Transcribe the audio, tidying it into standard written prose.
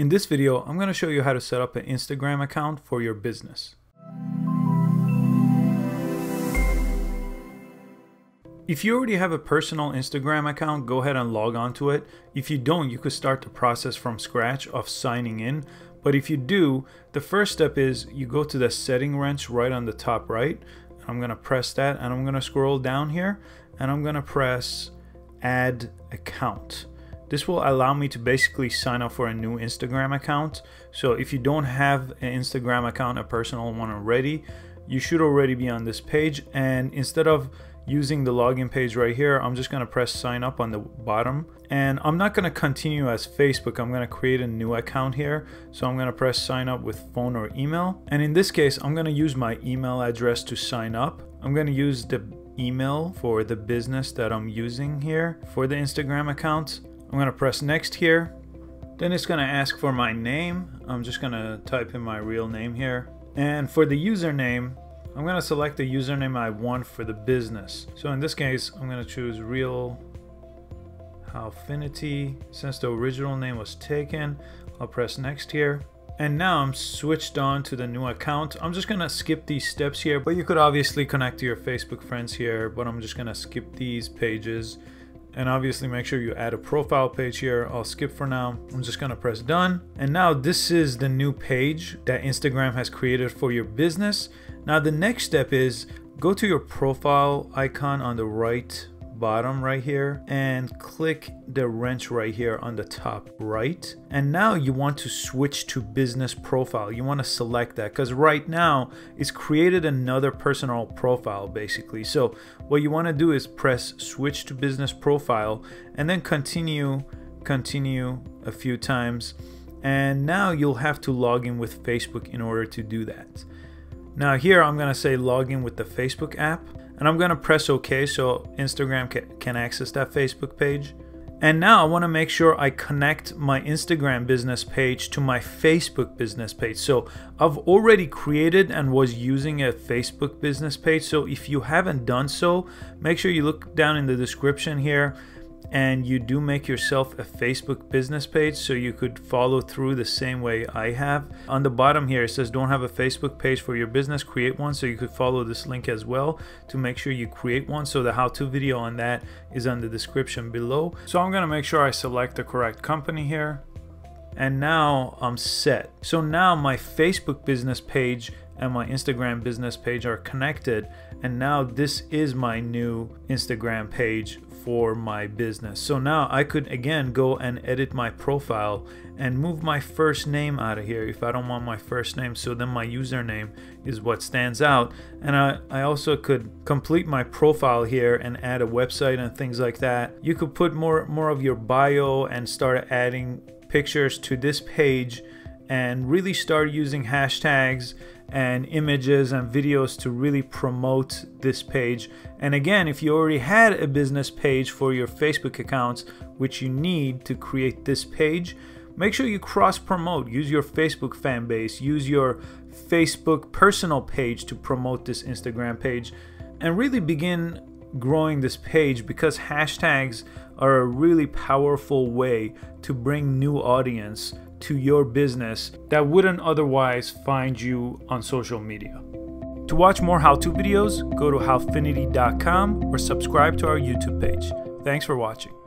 In this video, I'm going to show you how to set up an Instagram account for your business. If you already have a personal Instagram account, go ahead and log on to it. If you don't, you could start the process from scratch of signing in. But if you do, the first step is you go to the setting wrench right on the top right. I'm going to press that and I'm going to scroll down here and I'm going to press add account. This will allow me to basically sign up for a new Instagram account. So if you don't have an Instagram account, a personal one already, you should already be on this page. And instead of using the login page right here, I'm just gonna press sign up on the bottom. And I'm not gonna continue as Facebook, I'm gonna create a new account here. So I'm gonna press sign up with phone or email. And in this case, I'm gonna use my email address to sign up. I'm gonna use the email for the business that I'm using here for the Instagram account. I'm gonna press next here. Then it's gonna ask for my name. I'm just gonna type in my real name here. And for the username, I'm gonna select the username I want for the business. So in this case, I'm gonna choose real Howfinity. Since the original name was taken, I'll press next here. And now I'm switched on to the new account. I'm just gonna skip these steps here, but you could obviously connect to your Facebook friends here, but I'm just gonna skip these pages. And obviously make sure you add a profile page here. I'll skip for now. I'm just gonna press done. And now this is the new page that Instagram has created for your business. Now the next step is go to your profile icon on the right bottom right here and click the wrench right here on the top right. And now you want to switch to business profile. You want to select that because right now it's created another personal profile basically. So what you want to do is press switch to business profile and then continue a few times. And now you'll have to log in with Facebook in order to do that. Now here I'm going to say log in with the Facebook app. And I'm gonna press OK so Instagram can access that Facebook page. And now I wanna make sure I connect my Instagram business page to my Facebook business page. So I've already created and was using a Facebook business page. So if you haven't done so, make sure you look down in the description here and you do make yourself a Facebook business page so you could follow through the same way I have. On the bottom here, it says don't have a Facebook page for your business, create one. So you could follow this link as well to make sure you create one. So the how-to video on that is on the description below. So I'm gonna make sure I select the correct company here. And now I'm set. So now my Facebook business page and my Instagram business page are connected. And now this is my new Instagram page for my business. So now I could again go and edit my profile and move my first name out of here if I don't want my first name. So then my username is what stands out. And I also could complete my profile here and add a website and things like that. You could put more of your bio and start adding pictures to this page and really start using hashtags and images and videos to really promote this page. And again, if you already had a business page for your Facebook accounts, which you need to create this page, make sure you cross-promote. Use your Facebook fan base, use your Facebook personal page to promote this Instagram page, and really begin growing this page because hashtags are a really powerful way to bring new audience to your business that wouldn't otherwise find you on social media. To watch more how-to videos, go to howfinity.com or subscribe to our YouTube page. Thanks for watching.